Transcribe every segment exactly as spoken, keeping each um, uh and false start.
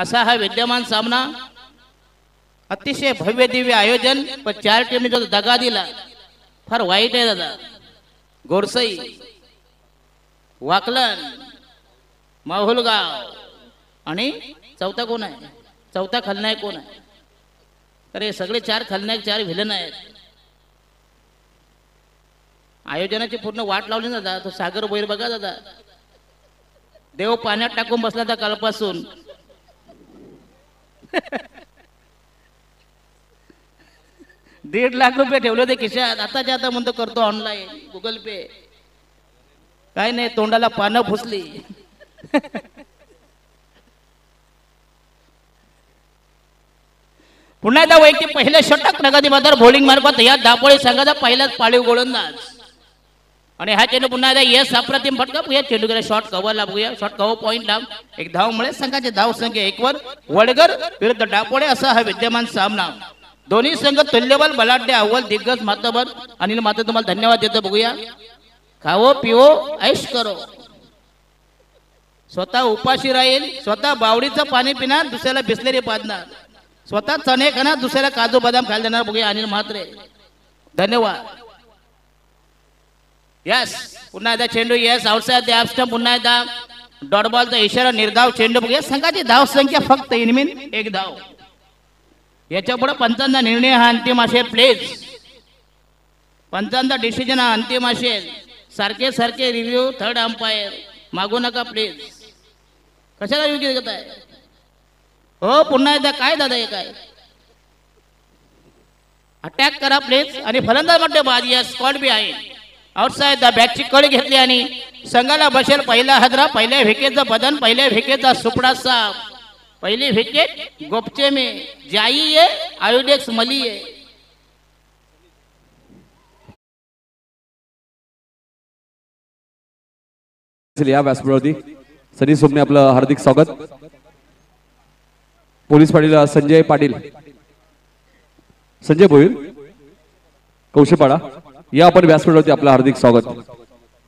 असा हा विद्यमान सामना अतिशय भव्य दिव्य आयोजन पर चार टीमने जो दगा दिला फार वाईट है दादा। गोरसई, वाकलन, माहुलगाव आणि चौथा कोण आहे? चौथा खलनायक कोण आहे? तर हे सगळे चार खलनायक चार विलन आहेत। आयोजनाची पूर्ण वाट लावली ना दादा। तो सागर भोईर बघा दादा, देव पाण्यात टाकून बसला होता कालपासून। दीड लाख रुपये ठेवले होते खिशात, आता जाता म्हणतो करतो ऑनलाईन गुगल पे, काय नाही तोंडाला पानं फुसली। पुन्हा एकदा वैयक्तिक पहिलं षटक प्रगती बाजार बॉलिंग मार्फत या दापोळे संघाचा पहिलाच पाळीव गोलंदाज आणि हा चेंडू पुन्हा एकदा यस अप्रतिम फटका। या चेंडूकडे शॉर्ट कव्हरला बघूया। शॉर्ट कव्हर पॉइंट डाव एक धाव मुळे संघाचे धाव संख्या एक वर वडगर विरुद्ध दापोळे असा हा विद्यमान सामना। दोन्ही संघ तुल्यबल बलाढ्य अव्वल दिग्गज मातबर। अनिल मात्र तुम्हाला धन्यवाद देतो। बघूया खाओ पिओ ऐश करो, स्वतः उपाशी राहील, स्वतः बावडीचं पाणी पिणार, दुसऱ्याला बिसलेरी पाजणार, स्वतः चणे खाणार, दुसऱ्याला काजू बदाम खायला देणार। बघूया अनिल म्हात्रे, धन्यवाद। यस पुन्हा एकदा चेंडू yes outside the half stump. पुन्हा एकदा डॉट बॉलचा इशारा, निर्धाव चेंडू। बघूया संघाची धाव संख्या फक्त इनमिन एक धाव। याच्या पुढे पंचांचा निर्णय हा अंतिम असेल। प्लीज पंचांचा डिसिजन हा अंतिम असेल। सारखे सारखे रिव्ह्यू थर्ड अंपायर मागू नका प्लीज, कशाला रिव्ह्यू घेताय हो? पुन्हा एकदा काय दादा हे काय? अटॅक करा प्लीज आणि फलंदाज मध्ये बाद। या स्कॉट बी आहे आउटसाइड द बॅटची कळ घेतली आणि संघाला बसेल पहिला हजरा, पहिल्या विकेटचा बदन, पहिल्या विकेटचा सुपडा साफ। पहली विकेट गोपचे में जाइए आयोडेक्स मलिए। व्यासपीठावरती सनी सोमने आपलं हार्दिक स्वागत। पोलीस पाटील संजय पाटील, संजय भोईर, कौशेपाडा या आपण व्यासपीठावरती आपलं हार्दिक स्वागत।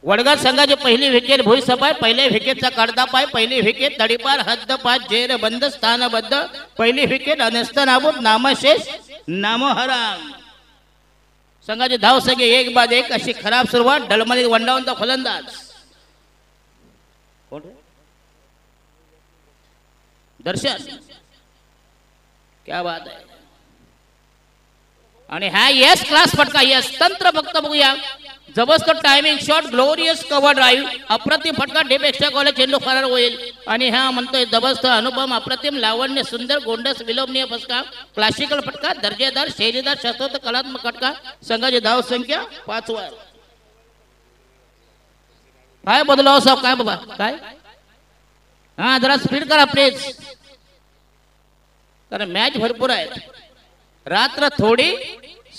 वडगाव संघाची पहिली विकेट भोई सपाय, पहिले विकेटचा काढदा पाय, पहिली विकेट तडीपार हद्द पाय, जेर बंद स्थानबद्ध, पहिली विकेट अनस्त नाबूत, नामशेष नामहराम। संघाची धाव संख्या एक बाद एक अशी खराब सुरुवात। डलमली वंडावंचा फलंदाज कोण? दर्शन, क्या बात आहे। आणि हा यस क्लास फटका, यस तंत्र फक्त बघूया। जबरदस्त timing shot, glorious cover drive, अप्रतिम फटका। डेपेक्षा कॉल चेंडू फरार होईल आणि हा म्हणतोय जबरदस्त अनुपम अप्रतिम लावण्य सुंदर गोंडस विलोभनीय फटका, क्लासिकल फटका, दर्जेदार शैलीदार शास्त्रोक्त कलात्मक फटका। संघाची धाव संख्या पाच वर। काय बदलाव साहेब? काय बाबा काय? हा जरा स्पीड करा प्लीज, कारण मॅच भरपूर आहे। रात्र थोड़ी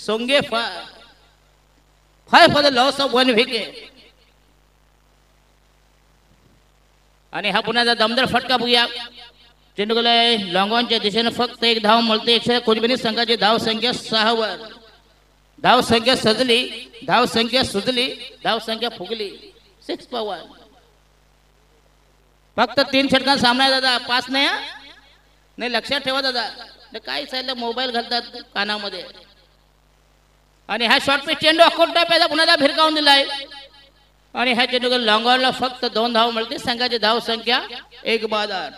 सोंगे फार, five for the loss of one wicket. आणि हा पुन्हा दमदार फटका बघूया। चेंडूला लॉंगॉनच्या दिशेने फक्त एक धाव मिळते। एकशे कोणीबी संघाची धाव संख्या सहा वर। धाव संख्या सजली, धाव संख्या सुजली, धाव संख्या फुगली। Six power. फक्त तीन षटकांचा सामना आहे दादा, पाच नाही नाही लक्षात ठेवा दादा। काय चाललं मोबाईल घालतात कानामध्ये। आणि हा शॉर्ट पिच चेंडू अकोटा पहिला पुन्हा भिरकावून दिलाय आणि ह्या चेंडूला लॉंग ऑनला फक्त दोन धाव मिळते। संघाची धाव संख्या एक बाद आठ,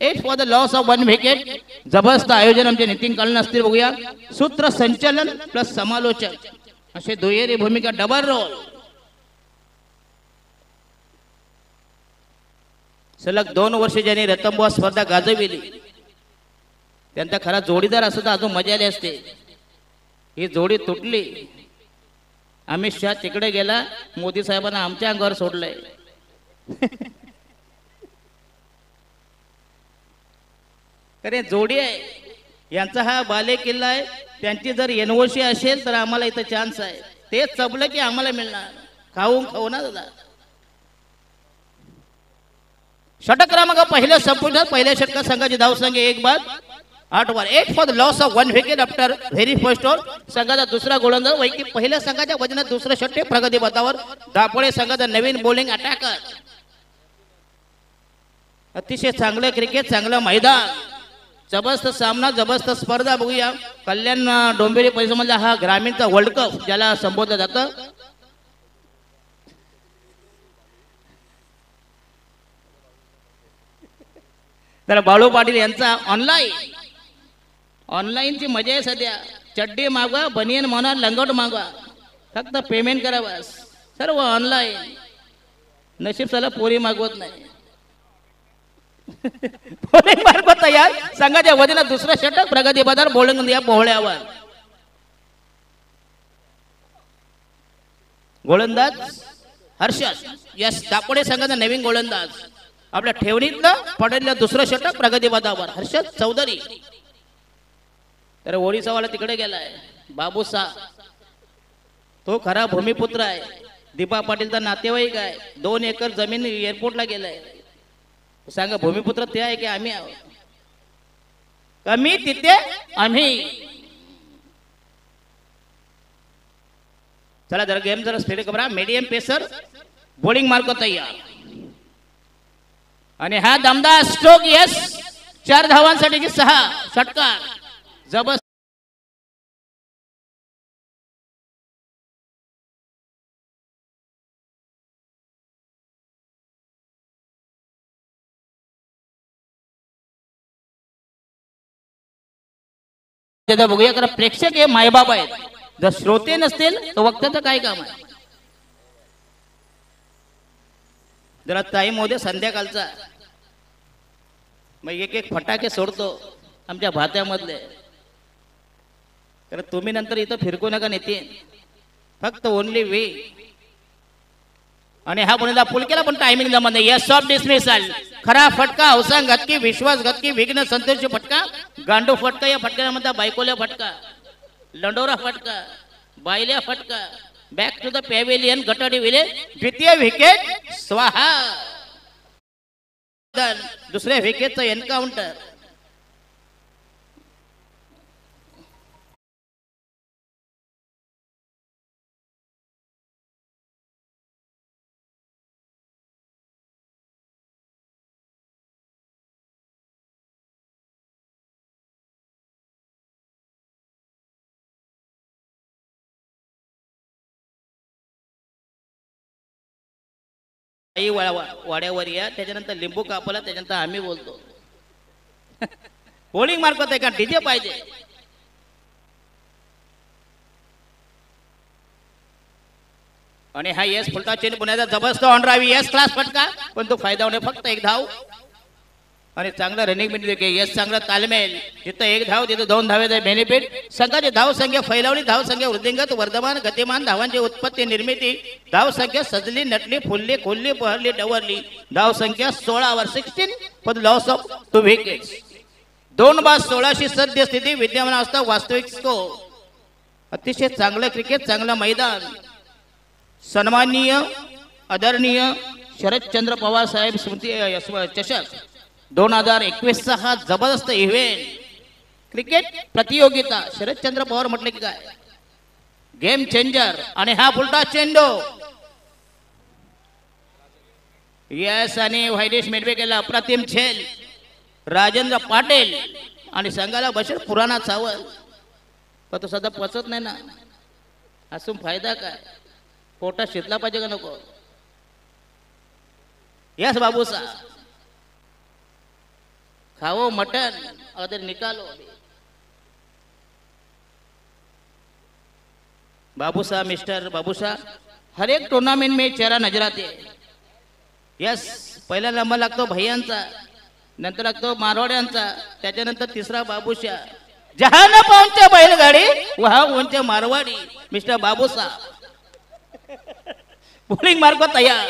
eight for the loss of one wicket. जबरदस्त आयोजन आमचे नितीन कळण असतील। बघूया सूत्र संचालन प्लस समालोचक असे दुहेरी भूमिका, डबल रोल। सलग दोन वर्षे ज्यांनी रतंबुवा स्पर्धा गाजविली त्यांचा खरा जोडीदार असता अजून मजा आली असते। ही जोडी तुटली, अमित शहा तिकडे गेला, मोदी साहेबांना आमच्या अंगावर सोडलंय। अरे जोडी आहे, यांचा हा बाले किल्ला आहे। त्यांची जर एनओसी असेल तर आम्हाला इथं चान्स आहे। ते चबलं की आम्हाला मिळणार, खाऊन खाऊ ना दादा। षटक क्रमांक पहिल्या संपुष्टात। पहिल्या षटकात संघाची धावसंख्या एक बाद आठ वर, eight for the loss of one wicket after very first over. संघाचा दुसरा गोलंदाज वैयक्तिक पहिल्या संघाच्या वजनात दुसरं षटक प्रगती पथावर। दापोळे संघाचा नवीन बॉलिंग अटॅकर अतिशय चांगलं क्रिकेट, चांगलं मैदान, जबरदस्त सामना, जबरदस्त स्पर्धा बघूया। कल्याण डोंबिवली परिसरामधला हा ग्रामीणचा वर्ल्ड कप ज्याला संबोधलं जातं, तर बाळू पाटील यांचा ऑनलाईन ऑनलाईनची मजा आहे सध्या। चड्डी मागवा, बनियन म्हणा, लंगोट मागवा, फक्त पेमेंट करा बस, सर्व ऑनलाईन। नशीब साला पोरी मागवत नाही पोरी मागवत तयार संघाच्या वतीनं दुसरा षटक प्रगती बाजार बोलंग या बोहळ्यावर। गोलंदाज हर्षद यश दापोडे संघाचा नवीन गोलंदाज आपल्या ठेवणीतलं पडलेलं दुसरं षटक प्रगती बाजावर हर्षद चौधरी। तर ओडिसावाला तिकडे गेलाय बाबूसा, तो खरा भूमिपुत्र आहे, दीपा पाटीलचा नातेवाईक आहे, दोन एकर जमीन एअरपोर्टला गेलाय। सांगा भूमिपुत्र ते आहे की आम्ही आहोत? कमी तिथे आम्ही। चला जरा गेम जरा स्पीड करा। मीडियम पेसर बॉलिंग मार्ग तयार आणि हा दमदार स्ट्रोक यस चार धावांसाठीची सहा षटकार जबरदस्त। बघूया कारण प्रेक्षक हे मायबाप आहेत, जर श्रोते नसतील तर वक्त्याचं काय काम आहे? जरा टाईम होते संध्याकाळचा, मग एक एक फटाके सोडतो आमच्या भात्यामधले, कारण तुम्ही नंतर इथं फिरकू नका नितीन, फक्त ओनली वे। आणि हा पुण्याला पुलकेला पण टायमिंग जमत नाही। यस ऑफ डिसमिसल, खरा फटका, अवसान घटकी, विश्वास घटकी, विघ्न संतोषी फटका, गांडू फटका, या फटक्याला म्हणतात बायकोल्या फटका, लंडोरा फटका, बायल्या फटका, बॅक टू द पॅव्हिलियन, गटाडी विले, द्वितीय विकेट स्वाहा। दुसऱ्या विकेटचं एन्काउंटर। आई वाड्यावर या, त्याच्यानंतर लिंबू कापला, त्याच्यानंतर आम्ही बोलतो बॉलिंग मार्फत आहे का डीजे पाहिजे? आणि हा यस फुलटा चेन पुण्याचा जबरदस्त ऑन ड्राईव्ह, यस क्लास फटका, पण तो फायदा होणे फक्त एक धाव। आणि चांगला रनिंग बेनिफिट, यस चांगला तालमेल, जिथं एक धाव तिथं दोन धावेचा बेनिफिट। संघाची धावसंख्या फैलावली, धावसंख्या वृद्धिंगत, वर्धमान, गतिमान, धावांची उत्पत्ती, निर्मिती, धावसंख्या सजली, नटली, फुलली, खोलली, बहरली, डवरली, धावसंख्या सोळावर sixteen for loss of two wickets. दोन बाद सोळाशी सद्य स्थिती, विद्यमान अवस्था, वास्तविक स्कोर। अतिशय चांगलं क्रिकेट, चांगलं मैदान। सन्माननीय आदरणीय शरदचंद्र पवार साहेब चषक दोन हजार एकवीस चा हा जबरदस्त इव्हेंट क्रिकेट प्रतियोगिता। शरदचंद्र पवार म्हटले की काय गेम चेंजर। आणि हा फुलटा चेंडू यस आणि व्हायदेश मेडवे केला, अप्रतिम झेल राजेंद्र पाटील आणि संघाला बसेल पुराणा चावल, पण तो सध्या पचत नाही ना, असून फायदा काय? पोटा शिरला पाहिजे का नको? यस बाबूसा खाओ मटन अगर निकालो। बाबूसा मिस्टर बाबूसा हर एक टूर्नामेंट में चेहरा नजर आते। यस पहला नंबर लगता भैयांचा, नंतर लगता मारवाड्यांचा, त्याच्यानंतर तीसरा बाबूशा। जहां न पहुंचे बैलगाड़ी वहां पहुंचे मारवाड़ी। मिस्टर बाबूसा बॉलिंग मार्ग तैयार।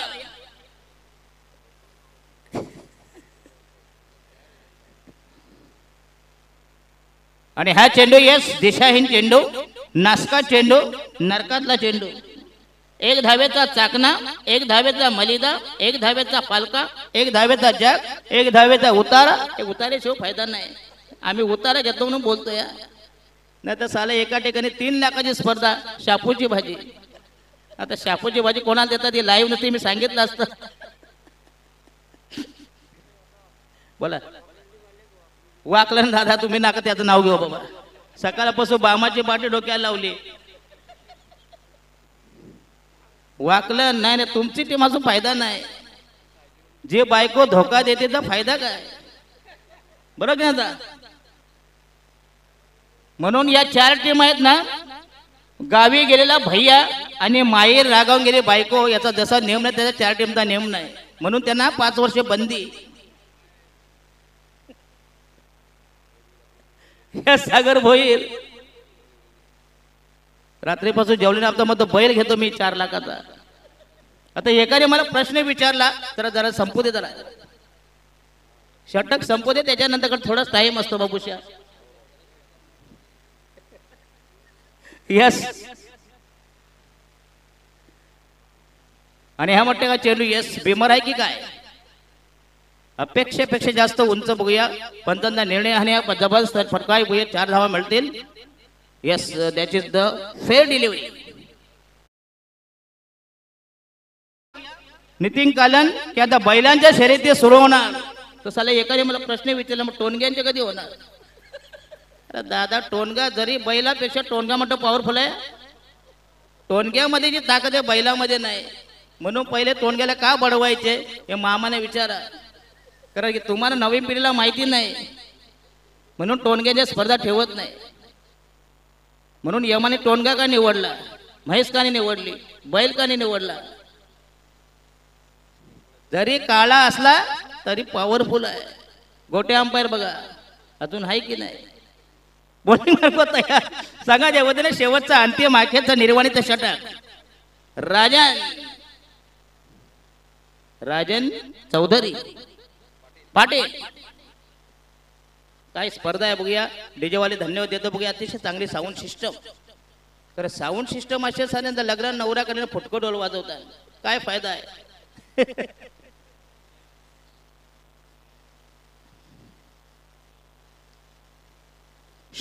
आणि हा चेंडू यस दिशाहीन चेंडू, नासका चेंडू, नरकातला चेंडू। एक धावेचा चाकणा, एक धावेचा मलिदा, एक धावेचा पालका, एक धावेचा जग, एक धावेचा उतारा। एक उतारेशिवाय फायदा नाही, आम्ही उतारा घेतो म्हणून बोलतो या, नाही तर साला एका ठिकाणी तीन लाखाची स्पर्धा शापूची भाजी। आता शापूची भाजी कोणाला देतात? ती लाईव्ह नसते, मी सांगितलं असतं बोला वाकलं दादा तुम्ही नाका त्याचं नाव घेऊ बाबा। सकाळपासून बामाची बाटी डोक्याला लावली वाकलं नाही ना तुमची टीम असून फायदा नाही। जे बायको धोका देते त्याचा फायदा काय बरोबर आहे ना। म्हणून या चार टीम आहेत ना गावी गेलेला भैया आणि माहेर रागावून गेले बायको याचा जसा नियम नाही त्याचा चार टीमचा नियम नाही म्हणून त्यांना पाच वर्ष बंदी। या सागर भोईर रात्रीपासून जेवलेला आपला मत बैल घेतो मी चार लाखाचा। आता एकाने मला प्रश्न विचारला तर जरा संपू दे जरा षटक संपू दे त्याच्यानंतर थोडाच टाइम असतो बाबूशा। यस आणि हा म्हटलं का चेंडू यस बीमार आहे की काय अपेक्षेपेक्षा जास्त उंच बघूया पंतांचा निर्णय आणि जबरदस्त फटकाय बघूया चार धावा मिळतील। Yes that is the fair delivery. Nitin Kalan की आता बैलांच्या शर्यती सुरू होणार तर साला एकाने मला प्रश्न विचारला मग टोनग्यांचे कधी होणार। दादा टोनगा जरी बैलापेक्षा टोनगा मोठं पॉवरफुल आहे टोनग्यामध्ये जी ताकद आहे बैलामध्ये नाही म्हणून पहिले टोनग्याला का बडवायचे हे मामाने विचारा कारण की तुम्हाला नवीन पिढीला माहिती नाही म्हणून टोनग्याच्या स्पर्धा ठेवत नाही। म्हणून यमाने टोनगा का निवडला म्हैस का निवडली बैल का निवडला जरी काळा असला तरी पॉवरफुल आहे। गोटे अंपायर बघा अजून आहे की नाही बोलिंग तयार सांगा जेवढे शेवटचा अंतिम आखेचा निर्वाणीचा षटक राजन राजन चौधरी पाटील काय स्पर्धा आहे बघूया। डीजेवाले धन्यवाद देतो बघूया अतिशय चांगली साऊंड सिस्टम तर साऊंड सिस्टम अशा साऱ्यांना लग्न नवरा करून फुटको डोल वाजवतात काय फायदा आहे।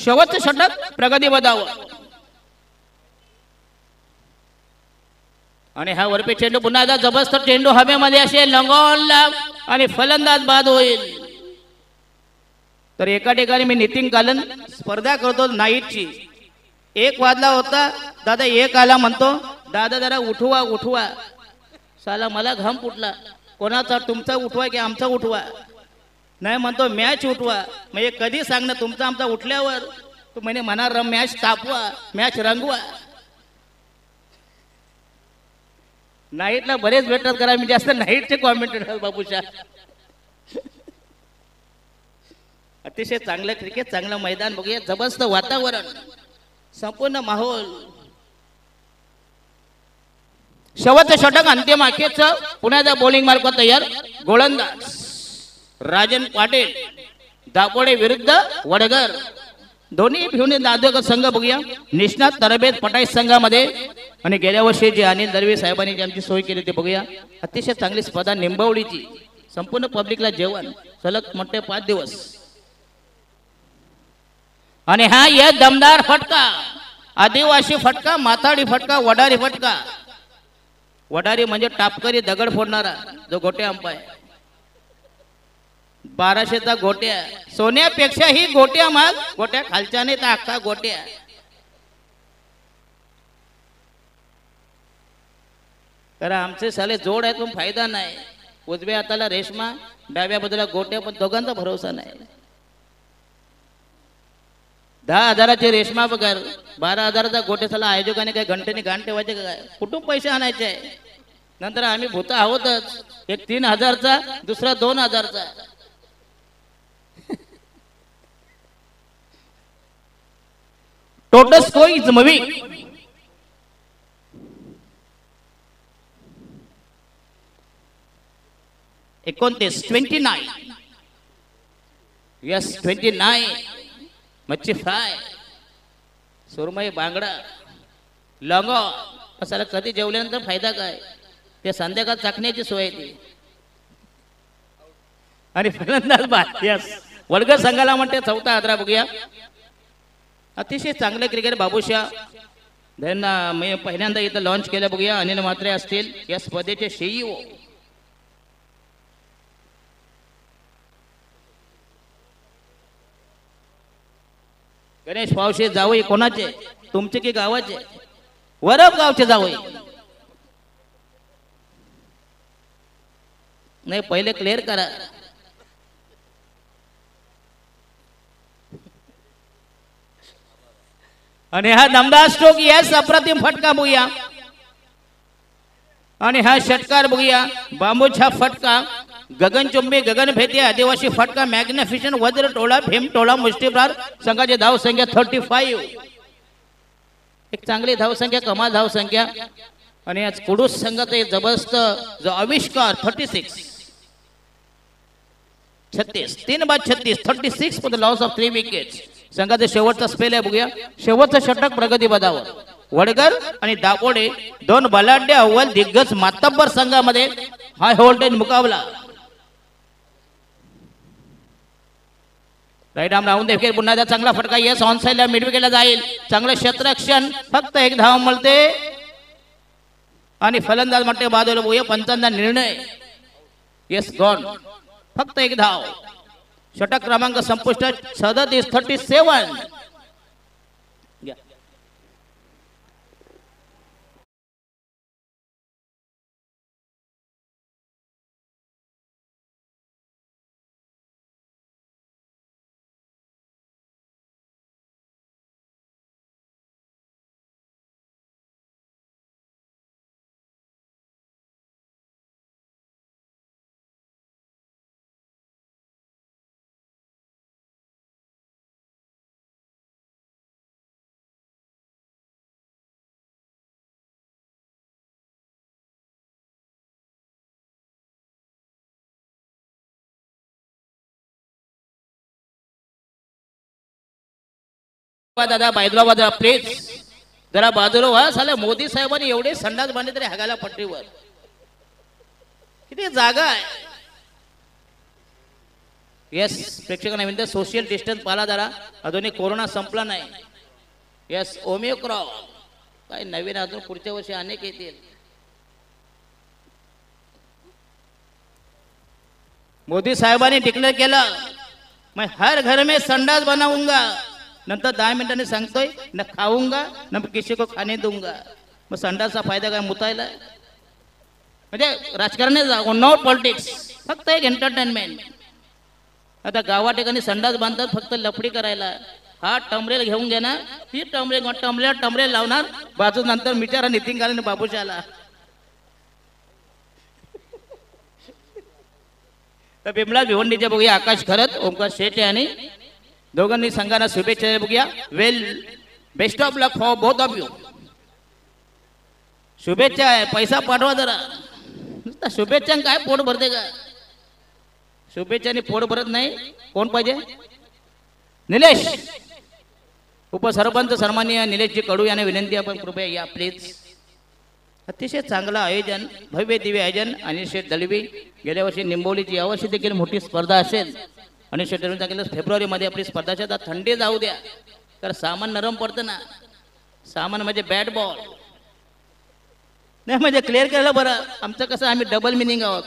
शेवटचं षटक प्रगती बदाव आणि हा वरपे चेंडू पुन्हा एकदा जबरदस्त चेंडू हवेमध्ये असे लंगोलला आणि फलंदाज बाद होईल। तर एका ठिकाणी मी नितीन कालन स्पर्धा करतो नाईटची एक वाजला होता दादा एक आला म्हणतो दादा जरा उठवा उठवा साला मला घाम फुटला कोणाचा तुमचा उठवा की आमचा उठवा नाही म्हणतो मॅच उठवा म्हणजे कधी सांगणं तुमचा आमचा उठल्यावर तू म्हणे म्हणणार मॅच तापवा मॅच रंगवा। नाईटला बरेच भेटतात करा मी जास्त नाईटचे कॉमेंटेटर बाबूशा अतिशय चांगलं क्रिकेट चांगलं मैदान बघूया जबरदस्त वातावरण संपूर्ण माहोल। शेवटचं षटक अंतिम अखेरचं पुन्हा एकदा बॉलिंग मार्ग तयार गोलंदाज राजन पाटील दापोडे विरुद्ध वडगर दोन्ही भिवणे दादोगर संघ बघूया निष्णात तरबेज पटाई संघामध्ये आणि गेल्या वर्षी जे अनिल दळवी साहेबांनी आमची सोय केली ते बघूया अतिशय चांगली स्पर्धा निंबवलीची संपूर्ण पब्लिकला जेवण सलग मोठे पाच दिवस आणि हा या दमदार फटका आदिवासी फटका माथाडी फटका वडारी फटका वडारी म्हणजे टापकरी दगड फोडणारा जो गोटे अंपाय बाराशेचा गोट्या सोन्यापेक्षा ही गोट्या मग गोट्या खालच्या नाही तर अख्खा गोट्या। तर आमचे साले जोड आहेत पण फायदा नाही उजव्या हाताला रेशमा डाव्या बाजूला गोट्या पण दोघांचा भरोसा नाही। दहा हजाराचे रेशमा वगैरे बारा हजाराचा गोटे साला आयोजकाने काही घंटेने घाण ठेवायचे काय कुठून पैसे आणायचे नंतर आम्ही भूत आहोतच एक तीन हजारचा दुसरा दोन हजारचा। टोटल स्कोर इज मूविंग एकोणतीस twenty nine. Yes twenty nine मच्छी फ्राय सुरमई बांगडा लंगो मसाला कधी जेवल्यानंतर फायदा काय ते संध्याकाळ चाकण्याची सोय ती आणि फलंदाज बाद। यस वडगर संघाला म्हणते चौथा आदरा बघूया अतिशय चांगले क्रिकेट बाबूशा त्यांना मी पहिल्यांदा इथं लॉन्च केलं बघूया अनिल मात्रे असतील या स्पर्धेचे सीईओ गणेश पावशे जावई कोणाचे, तुमचे की गावाचे? वरप गावचे जावई। नहीं पहले क्लियर करा। आणि हा दमदार स्ट्रोक यास अप्रतिम फटका बघूया, आणि हा षटकार बघूया, बांबूचा फटका, गगनचुंबी गगनभेदी आदिवासी फटका, मैग्निफिसेंट वज्र टोला, भीम टोला, मुष्टीप्रहार। संघाची धाव संख्या थर्टी फाइव, एक चांगली धाव संख्या, कमाल धाव संख्या। आणि आज कुडूस संघात जबरदस्त जो आविष्कार थर्टी सिक्स, छत्तीस, तीन बाद छत्तीस, thirty six for the loss of three wickets. संघाचा शेवटचा स्पेल आहे बघूया, शेवटचा षटक प्रगती बदावर, वडगर आणि दापोडे दोन बलाढ्य अव्वल दिग्गज मातब्बर संघामध्ये हाय व्होल्टेज मुकाबला। राईट आर्म राउंड देखील पुन्हा एकदा चांगला फटका, यस ऑन साईडला मिडविकेटला जाईल, चांगलं क्षेत्ररक्षण, फक्त एक धाव मिळते आणि फलंदाज म्हणते बाजूला बघूया, पंचांचा निर्णय, यस गॉन, फक्त एक धाव। षटक क्रमांक संपुष्ट, सदतीस थर्टी सेवन। दादा बायदराबाद प्लीज जरा बाजूला व्हा, साला मोदी साहेबांनी एवढे संडास बांधले तरी हगाला पटरीवर किती जागा आहे। यस प्रेक्षकांना विनंती, सोशल डिस्टन्स पाला जरा, अजूनही कोरोना संपला नाही। यस ओमिक्रॉन काय नवीन, अजून पुढच्या वर्षी अनेक येतील। मोदी साहेबांनी डिक्लेअर केलं, मैं हर घर में संडास बनाऊंगा, नंतर दहा मिनिटांनी सांगतोय ना खाऊंगा ना किसी को खाने दूंगा। मग संडासचा फायदा काय मुतायला, म्हणजे राजकारणाने, नो पॉलिटिक्स, फक्त एक एंटरटेनमेंट। आता गावा ठिकाणी संडास बांधतात फक्त लफडी करायला, हा टमरेल घेऊन घेणार, ती टमरेल टमरेल टमरेल लावणार, बाजू नंतर मिठारा नितीन गाले बाबूशाला। तर बिमला भिवंडीचे बघूया आकाश खरत, ओमकार शेटे आणि दोघांनी संघांना शुभेच्छा बघूया। Well best of luck for both of you. शुभेच्छा आहे, पैसा पाठवा जरा, नुसता शुभेच्छा काय पोट भरते का? शुभेच्छाने पोट भरत नाही। कोण पाहिजे? निलेश, उपसरपंच सन्माननीय निलेशजी कडू यांना विनंती, आपण कृपया या प्लीज। अतिशय चांगलं आयोजन, भव्य दिव्य आयोजन। अनिल शेठ दळवी, गेल्या वर्षी निंबोलीची, यावर्षी देखील मोठी स्पर्धा असेल। आणि शेटरने सांगितलं फेब्रुवारी मध्ये आपली स्पर्धा आहे, थंडी जाऊ द्या, तर सामान नरम पडतं ना, सामान म्हणजे बॅट बॉल नाही, म्हणजे क्लिअर करायला बरं। आमचं कसं, आम्ही डबल मिनिंग आहोत।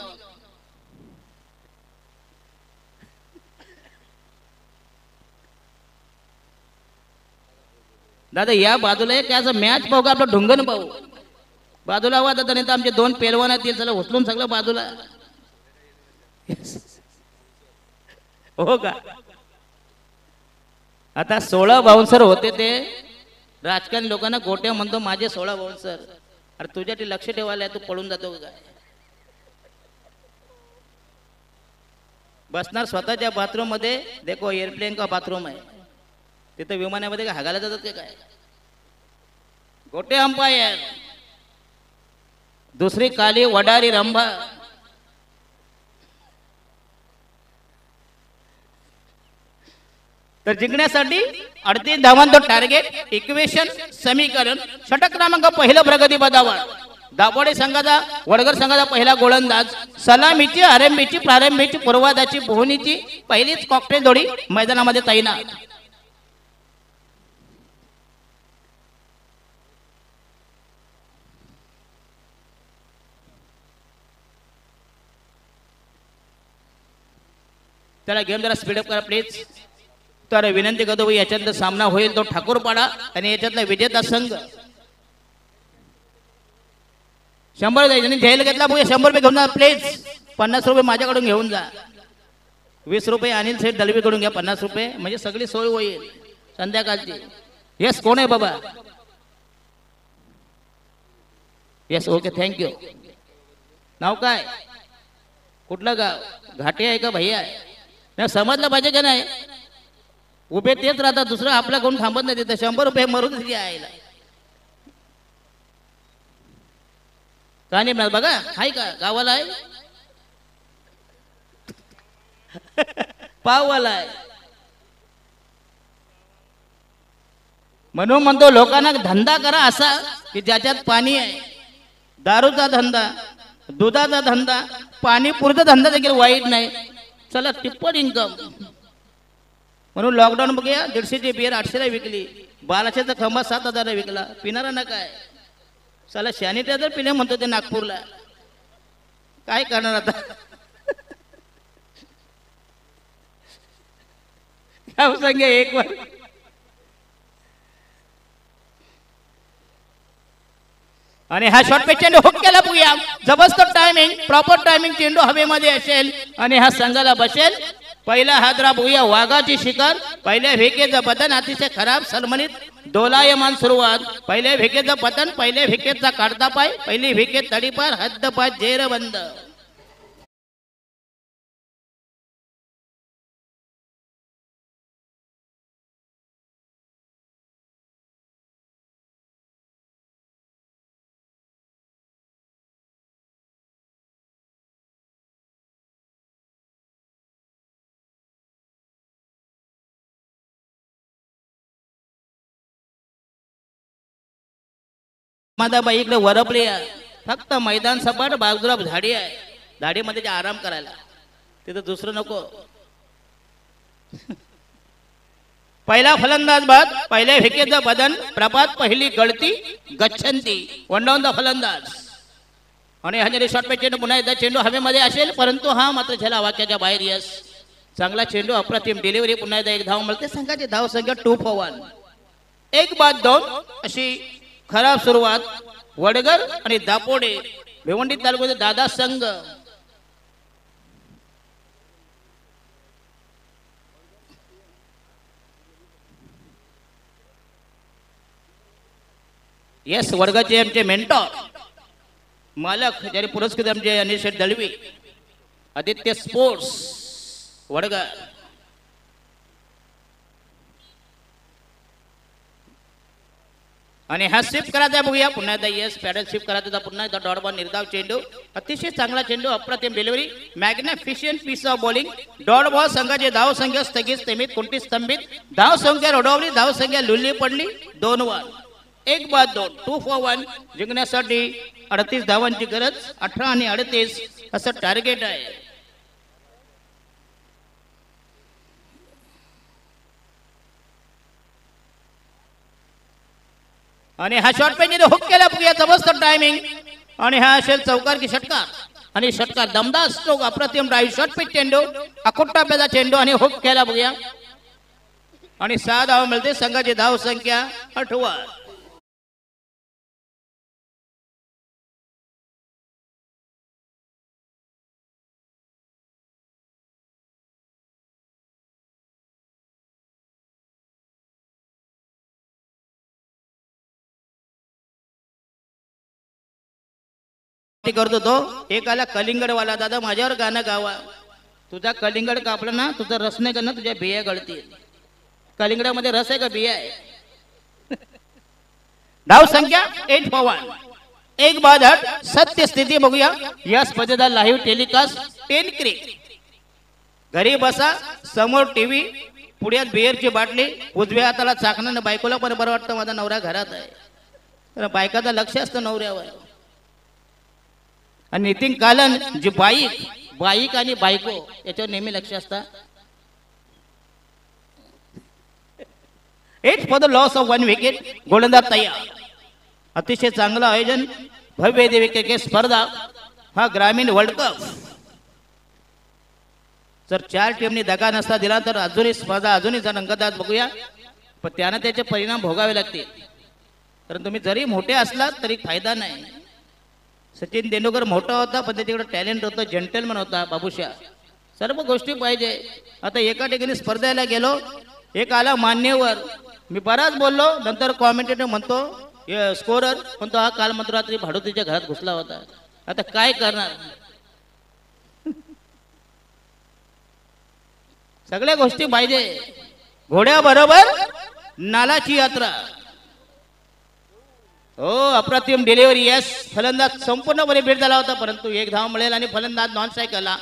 दादा या बाजूला एक असं मॅच पाहू का आपला ढुंगण पाहू? बाजूला हवा दादा, नाही तर आमचे दोन पेलवान येतील, चला उचलून सगळं बाजूला हो का? आता सोळा बाउन्सर होते, ते राजकारणी लोकांना गोट्या म्हणतो माझे सोळा बाउन्सर, अरे तुझ्या ते लक्ष ठेवायला, तू पळून जातो का? बसणार स्वतःच्या बाथरूम मध्ये, देखो एअरप्लेन का बाथरूम आहे, तिथं विमानामध्ये हागायला जातात काय? गोटे अंपायर, दुसरी काली वडारी रंभा। तर जिंकण्यासाठी अडतीस धावांचं टार्गेट, इक्वेशन समीकरण, षटक क्रमांक पहिलं प्रगती पदावर। दापोडे संघाचा, वडगर संघाचा पहिला गोलंदाज, सलामीची, आरंभीची, प्रारंभीची, पूर्वादाची, भोवनीची पहिलीच कॉकटेल जोडी मैदानामध्ये तैनात। त्याला गेम जरा स्पीडअप करा प्लीज। तर विनंती करतो भाई याच्यातला सामना होईल तो ठाकूरपाडा आणि याच्यातला विजेता संघ शंभर जायचं घ्यायला घेतला भाई शंभर रुपये घेऊन जा प्लीज पन्नास रुपये माझ्याकडून घेऊन जा वीस रुपये अनिल सेठ दलवीकडून घ्या पन्नास रुपये म्हणजे सगळी सोय होईल संध्याकाळची। यस कोण आहे बाबा? Yes okay thank you. नाव काय कुठलं गाव? घाटे आहे का भैया ना समजलं पाहिजे का नाही उभे तेच राहतात दुसरा आपला कोण थांबत नाही तिथे शंभर रुपये मरून यायला का नाही मिळाल बघा हाय का गावाला आहे पाववाला आहे म्हणून म्हणतो लोकांना धंदा करा असा की ज्याच्यात पाणी आहे दारूचा धंदा दुधाचा धंदा पाणीपुरीचा धंदा देखील वाईट नाही चला टिप्पण इन्कम म्हणून लॉकडाऊन बघा दीडशेची बियर आठशेला विकली बाराशेचा खंबा सात हजारला विकला पिणारा ना काय चला सॅनिटायझर पिणे म्हणतो ते नागपूरला काय करणार आता काय सांगा एक वर आणि हा शॉर्ट पिच चेंडू हुक केला बघूया जबरदस्त टाइमिंग प्रॉपर टाइमिंग चेंडू हवेमध्ये असेल आणि हा संघाला बसेल पहिला हादरा बघूया वाघाची शिकार पहिल्या भेकेचं पतन अतिशय खराब सलमनीत दोलायमान सुरुवात पहिल्या भेकेचं पतन पहिल्या भेकेचा काढता पाय पहिली भेके तडीपार हद्दपार जेरबंद मादाबाई इकडे वरपली आहे फक्त मैदान सपाट बाजूला झाडी आहे झाडीमध्ये जे आराम करायला तिथं दुसरं नको पहिला फलंदाज बाद पहिल्या विकेटचं बदन प्रभात पहिली गळती गच्छंती वन डाऊनचा फलंदाज आणि हजेरी शॉर्ट पे चेंडू पुन्हा एकदा चेंडू हवेमध्ये असेल परंतु हा मात्र झाला वाक्याच्या बाहेर। यस चांगला चेंडू अप्रतिम डिलिव्हरी पुन्हा एकदा एक धाव मिळते संघाची धाव संख्या टू फॉर वन एक बाद दोन अशी खराब सुरुवात वडगर आणि दापोडे भिवंडी तालुक्याचे दादा संघ यस वर्गाचे आमचे मेंटॉर मालक ज्यांनी पुरस्कृत आमचे अनिल शेठ दळवी आदित्य स्पोर्ट्स वडगर आणि हा शिफ्ट करायचा बघूया पुन्हा एकदा यस पॅडल शिफ्ट करायचा पुन्हा एकदा डॉट बॉल निर्धाव चेंडू अतिशय चांगला चेंडू अप्रतिम delivery magnificent piece of bowling dot ball संघाची धाव संख्या स्थगित स्थगित कोणती स्तंभित धाव संख्या रोडावली धाव संख्या लुल्ली पडली दोन वन एक बाद दोन टू फॉर वन जिंकण्यासाठी अडतीस धावांची गरज अठरा आणि अडतीस असं टार्गेट आहे। हा शॉर्ट पेंज हुक केला जबरदस्त टाइमिंग आणि हा असेल चौकार की षटकार आणि षटकार दमदार स्ट्रोक अप्रतिम ड्राइव्ह शॉर्ट पेंज चेंडू अखूट टप्प्याचा चेंडू आणि हुक केला बघूया आणि सहा धाव मिळते संघाची धाव संख्या आठवा करतो तो एकाला कलिंगड वाला दादा माझ्यावर गाणं गावा तुझा कलिंगड कापला ना तुझा रस नाही करणार तुझ्या बिया गळतील कलिंगडामध्ये रस आहे का बिया आहे धाव संख्या आठ पवन एक बाद आठ सत्य स्थिती बघूया या स्पर्धेचा लाईव्ह टेलिकास्ट टेन क्रिक घरी बसा समोर टीव्ही पुढ्यात बियरची बाटली उजव्या हाताला चाकणं बायकोला पण बरं वाटतं माझा नवरा घरात आहे तर बायकाचं लक्ष असतं नवऱ्यावर नितीन कालन जी बाईक बाईक आणि बायको याच्यावर नेहमी लक्ष असतं eight for the loss of one wicket गोलंदाज तयार अतिशय चांगलं आयोजन भव्य दिव्य क्रिकेट स्पर्धा हा ग्रामीण वर्ल्ड कप जर चार टीमने दगा नसता दिला तर अजूनही स्पर्धा अजूनही रंगतदार बघूया, पण त्याने त्याचे परिणाम भोगावे लागतील। कारण तुम्ही जरी मोठे असलात तरी फायदा नाही। सचिन तेंडुलकर मोठा होता पण त्याच्याकडे टॅलेंट होतं, जेंटलमन होता, बाबूशा, सर्व गोष्टी पाहिजे। आता एका ठिकाणी स्पर्धेला गेलो, एक आला मान्यवर, मी बराच बोललो, नंतर कॉमेंटेटर म्हणतो स्कोरर म्हणतो हा काल मध्यरात्री भाडोतीच्या घरात घुसला होता, आता काय करणार। सगळ्या गोष्टी पाहिजे। घोड्याबरोबर नालाची यात्रा। हो, अप्रतिम डिलिव्हरी। यस, फलंदाज संपूर्णपणे भेट झाला होता परंतु एक धाव मिळेल आणि फलंदाज नॉन स्ट्राइक आला।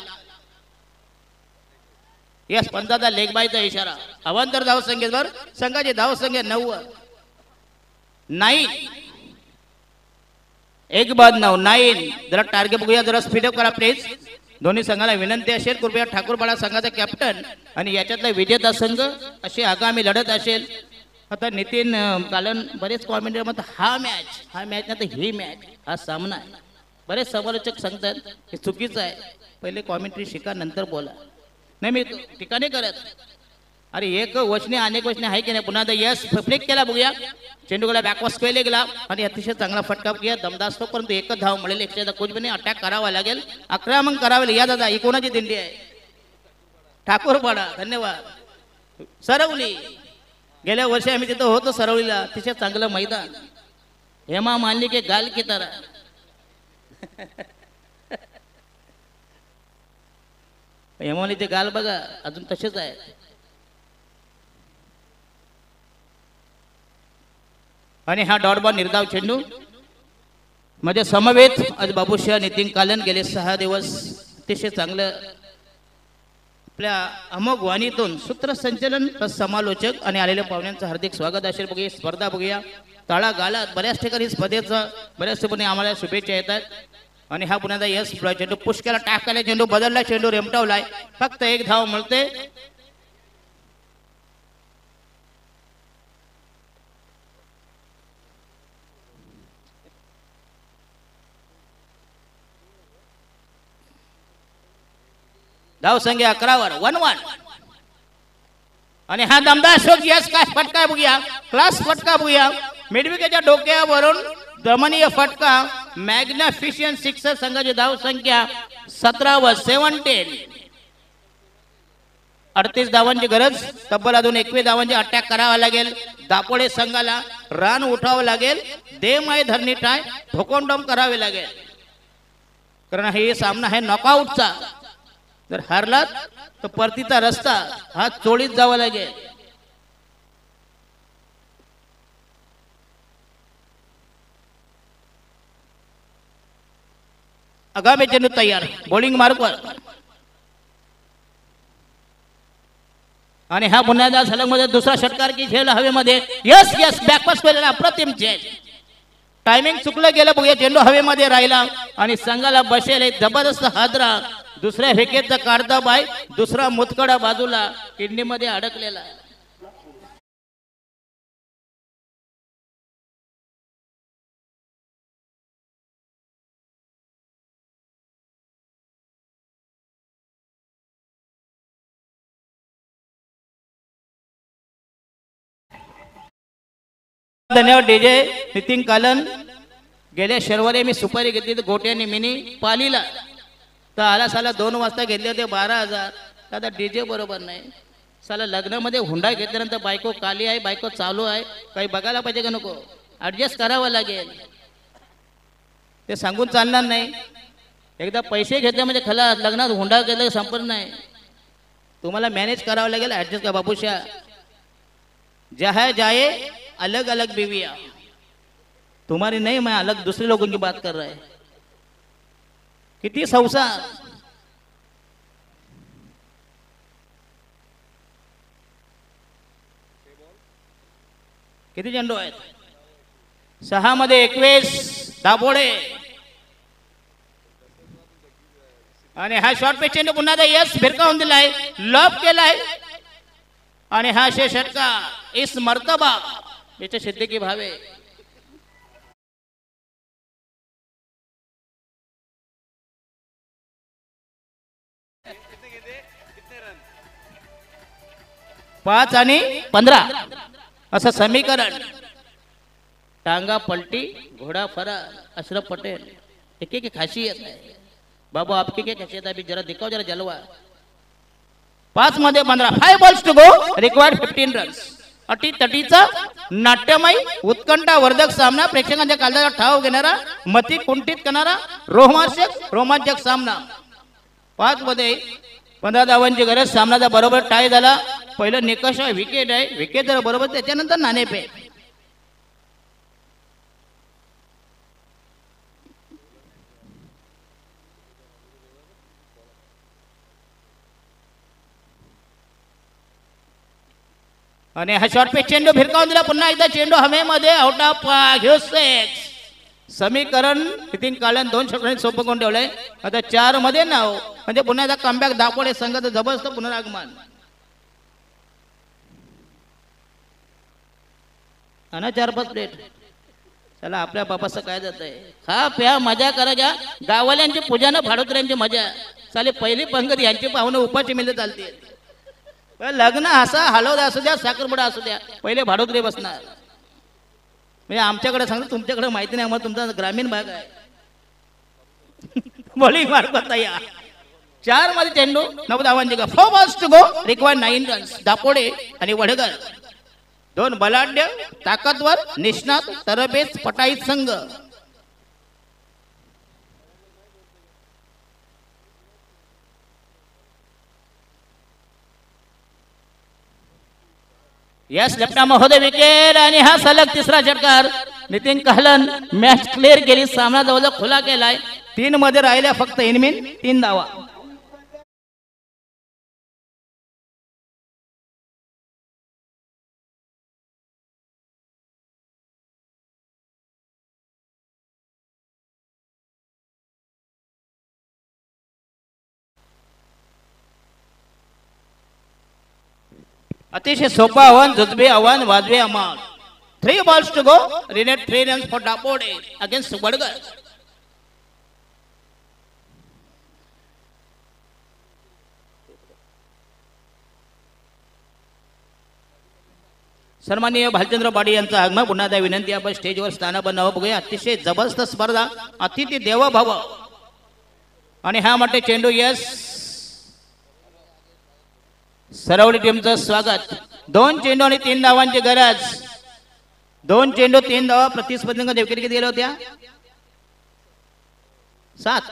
यस, पंचाचा लेगबाईचा इशारा। अवांतर धाव संख्येवर संघाची धाव संख्या नव्वद नाईन, एक बाद नऊ नाईन। जरा टार्गेट बघूया, जरा स्पीड अप करा प्लीज। दोन्ही संघाला विनंती असेल कृपया ठाकूरपाडा संघाचा कॅप्टन आणि याच्यातला विजेता संघ अशी आगामी लढत असेल। आता नितीन कालन बरेच कॉमेंटर मत हा मॅच हा मॅच नाही तर ही मॅच हा सामना आहे, बरेच समालोचक सांगतात हे चुकीचं आहे। पहिले कॉमेंट्री शिका नंतर बोला, नाही मी टीका नाही करत। अरे एक वचने अनेक वचने आहे की नाही। पुन्हा एकदा यस फ्लिक केला बघूया, चेंडूला बॅकवॉस केले गेला आणि अतिशय चांगला फटका किया दमदासतो, परंतु एकच धाव मिळेल। एकशे कोच बने अटॅक करावा लागेल, आक्रमण करावे। या दादा ही कोणाची दिंडी आहे? ठाकूरपाडा, धन्यवाद। सरवली, गेल्या वर्षी आम्ही तिथं होतो सरवलीला, अतिशय चांगलं मैदान। हेमा मानली की गाल की तरह हेमालीचे गाल बघा अजून तसेच आहेत। आणि हा डॉट बॉल निर्धाव चेंडू म्हणजे समवेत। आज बाबूशाह नितीन कालन गेले सहा दिवस अतिशय चांगलं आपल्या अमोघ वाणीतून सूत्रसंचलन प्लस समालोचक आणि आलेल्या पाहुण्यांचं हार्दिक स्वागत असेल। बघूया स्पर्धा बघूया, तळागाळात बऱ्याच ठिकाणी स्पर्धेचा बऱ्याच ठिकाणी आम्हाला शुभेच्छा येतात। आणि हा पुण्याचा यश ब्लॉक चेंडू पुष्कला टाकला, चेंडू बदलला, चेंडू रेमटावलाय, फक्त एक धाव मिळते। धाव संख्या अकरा वर वन वन आणि हा दमदार शोध। यस, काय फटका बघूया, क्लास फटका बघूया। मिडविकेच्या डोक्यावरून दमनीय फटका, मॅग्निफिशियंट सिक्सर। संघाची धाव संख्या सतरा वर सेवन टेन। अडतीस धावांची गरज, तब्बल अजून एकवीस धावांची अटॅक करावा लागेल। दापोडे संघाला रान उठावं लागेल, दे माय धरणी टाय ठोकोंडम करावे लागेल, कारण हे सामना आहे नॉकआउटचा। जर हारलात तर परतीचा रस्ता हा चोळीत जावा लागेल। आगामी चेंडू तयार, बॉलिंग मार्कवर आणि हा पुन्हा सलग मध्ये दुसरा षटकार की खेळला हवेमध्ये। यस यस, बॅकपास केलेला अप्रतिम चेंज, टायमिंग चुकलं गेलं बघूया। चेंडू हवेमध्ये राहिला आणि संघाला बसेल एक जबरदस्त हादरा। दुसऱ्या फेकेचा काढता बाय, दुसरा मुतकडा बाजूला किडनी मध्ये अडकलेला। धन्यवाद डीजे नितीन कालन। गेल्या शनिवारी मी सुपारी घेतली तर गोट्याने मिनी पालीला तर आला साला दोन वाजता घेतले होते बारा हजार। आता डीजे बरोबर नाही साला, लग्नामध्ये हुंडा घेतल्यानंतर बायको काली आहे, बायको चालू आहे, काही बघायला पाहिजे का नको? ॲडजस्ट करावं लागेल, ते सांगून चालणार नाही। एकदा पैसे घेतले म्हणजे खला, लग्नात हुंडा घेतलं संपन्न नाही, तुम्हाला मॅनेज करावं लागेल, ॲडजस्ट का बाबूशा। जहा जाए अलग अलग बीविया, तुम्हारी नहीं मैं अलग दूसरे लोगों की बात कर रहा है। किती संसार। किती चेंडू आहेत? सहा मध्ये एकवीस दापोडे आणि हा शॉर्ट पे चेंडू पुन्हा एकदा यस भिरकावून दिलाय, लॉब केलाय आणि हा शे षटकार। इस मर्तबा याच्या सिद्दीकी भावे पाच आणि पंधरा असं समीकरण। टांगा पलटी घोड़ा फरा अशरफ पटेल एक एक खासियत है बाबू आपकी क्या खासियत है अभी जरा दिखाओ जरा जलवा। पांच मध्ये पंद्रह five balls to go required fifteen runs अटी तटीचा नाट्यमय उत्कंठा वर्धक सामना प्रेक्षकांच्या काळजाला ठाव घेणारा मती कुंठित करणारा रोमांचक रोमांचक सामना। पांच मध्ये पंद्रह धावांची गरज सामना बरोबर टाय झाला। पहिलं निकष आहे विकेट आहे विकेट जर बरोबर त्याच्यानंतर नाणेफेक। हा शॉर्ट पे चेंडू भिरकावून दिला पुन्हा एकदा चेंडू हवेमध्ये आउट ऑफ सिक्स। समीकरण नितीन काळ्यान दोन षटकांनी सोपं करून ठेवलंय। आता चार मध्ये नाव म्हणजे पुन्हा एकदा कमबॅक दापोडे संघाचं जबरदस्त पुनरागमन। आणि चार पाच प्लेट चला आपल्या बापाचं काय जातंय खा प्या मजा करा घ्या गावाल्यांची पूजा ना भाडोत्र्यांची मजा चाले पहिली पंगत यांची पाहुणे उपाशी मिळले चालते लग्न असा हलवदा असू द्या साखरपुडा असू द्या पहिले भाडोत्री बसणार। म्हणजे आमच्याकडे सांगतो तुमच्याकडे माहिती नाही आम्हाला तुमचा ग्रामीण भाग आहे। बॉलिंग मारत या चार मध्ये चेंडू नऊ धावांची गरज four balls to go require nine runs. Dapode आणि वडगर दोन बलाढ्य ताकदवर निष्णात तरबेज पटाईत संघ। यस लेफ्टा महोदय विकेट आणि हा सलग तिसरा षटकार। नितीन कालन मॅच क्लिअर केली सामना जवळ खुला केलाय। तीन मध्ये राहिल्या फक्त इनमिन तीन धावा। अतिशय सोपा आव्हान जुजबे आव्हान वाजवे अमाल। थ्री बॉल्स टू गो रिनेट three runs for Dapode against Wadgar. सन्माननीय भालचंद्र बाडी यांचा आगमन पुन्हा एकदा विनंती आपण स्टेजवर स्थान बनवा बघूया। अतिशय जबरदस्त स्पर्धा अतिथी देवो भव। आणि हा मोठे चेंडू यस सरवली टीमचं स्वागत। दोन चेंडू आणि तीन धावांची गरज। दोन चेंडू तीन धावा प्रतिस्पर्धकांना विकेट किती गेल्या होत्या सात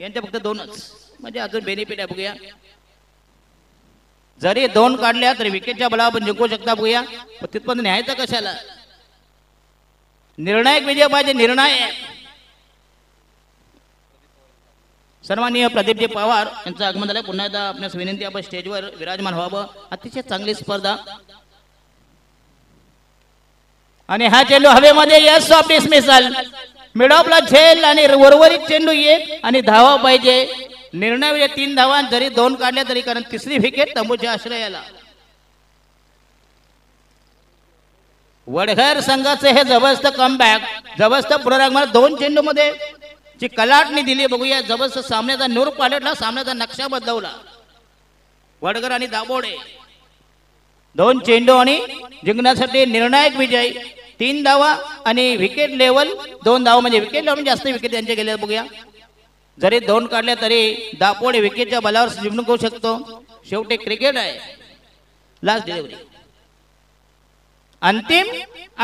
यांच्या फक्त दोनच म्हणजे अजून बेनिफिट आहे बघूया। जरी दोन काढल्या तरी विकेटच्या बळावर आपण जिंकू शकता बघूया। प्रतिस्पर्धा न्यायचा कशाला निर्णायक विजय पाहिजे निर्णायक। सन्माननीय प्रदीपजी पवार यांचं आगमन झालं पुन्हा एकदा आपणास विनंती आपण स्टेजवर विराजमान व्हावं। अतिशय चांगली स्पर्धा आणि हा चेंडू हवेमध्ये यस ऑफ डिसमिसल मिड ऑफला झेल आणि उर्वरित चेंडू एक आणि धावा पाहिजे निर्णय म्हणजे तीन धावा जरी दोन काढल्या तरी कारण तिसरी विकेट तंबूच्या आश्रयाला। वडघर संघाचे हे जबरदस्त कमबॅक जबरदस्त पुनरागमन दोन चेंडू मध्ये जी कलाटणी दिली बघूया। जबरदस्त सामन्याचा नूर पालटला सामन्याचा नक्षा बदलवला। वडगर आणि दापोडे दोन चेंडू आणि जिंकण्यासाठी निर्णायक विजय तीन धावा आणि विकेट लेवल दोन धावा म्हणजे विकेट लेवल जास्त विकेट त्यांचे गेले बघूया। जरी दोन काढले तरी दापोडे विकेटच्या बलावर जिंकू शकतो शेवटी क्रिकेट आहे। लास्ट डिलिव्हरी अंतिम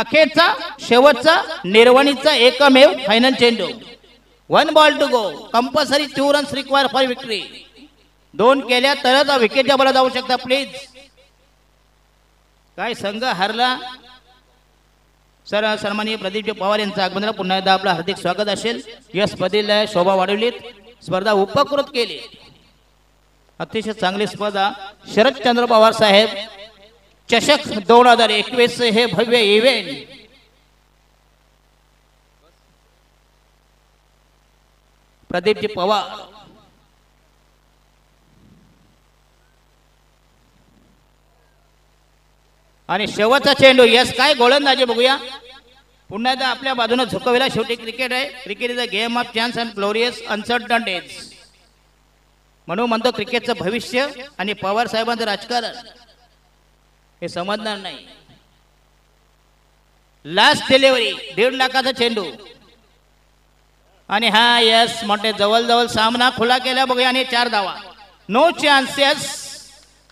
अखेरचा शेवटचा निर्वाणीचा एकमेव फायनल चेंडू। One ball to go compulsory two runs require for victory. दोन केल्या तरच विकेटच्या बळावर जाऊ शकता प्लीज। काय संघ हरला सर। सन्माननीय प्रदीपजी पवार यांचं आगमन झालं पुन्हा एकदा आपलं हार्दिक स्वागत असेल। यश बदल शोभा वाढवलीत स्पर्धा उपकृत केली अतिशय चांगली स्पर्धा। शरदचंद्र पवार साहेब चषक दोन हजार एकवीस हे भव्य इव्हेंट प्रदीपजी पवार आणि शेवटचा चेंडू यस काय गोलंदाजी बघूया। पुन्हा एकदा आपल्या बाजूने झुकविला शेवटी क्रिकेट आहे। Cricket is a game of chance and glorious uncertain days म्हणून म्हणतो क्रिकेटचं भविष्य आणि पवार साहेबांचं राजकारण। हे समजणार नाही। लास्ट डिलिव्हरी दीड लाखाचा चेंडू आणि हा यस म्हणजे जवळ जवळ सामना खुला केला बघूया आणि चार धावा नो चान्सेस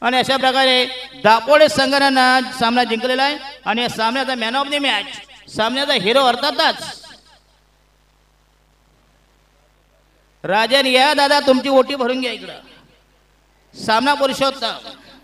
आणि अशा प्रकारे दापोडे संघाने सामना जिंकलेला आहे आणि सामन्याचा मॅन ऑफ द मॅच सामन्याचा हिरो अर्थातच राजन या दादा तुमची ओटी भरून घ्या इकडे सामना पुरुषोत्तम।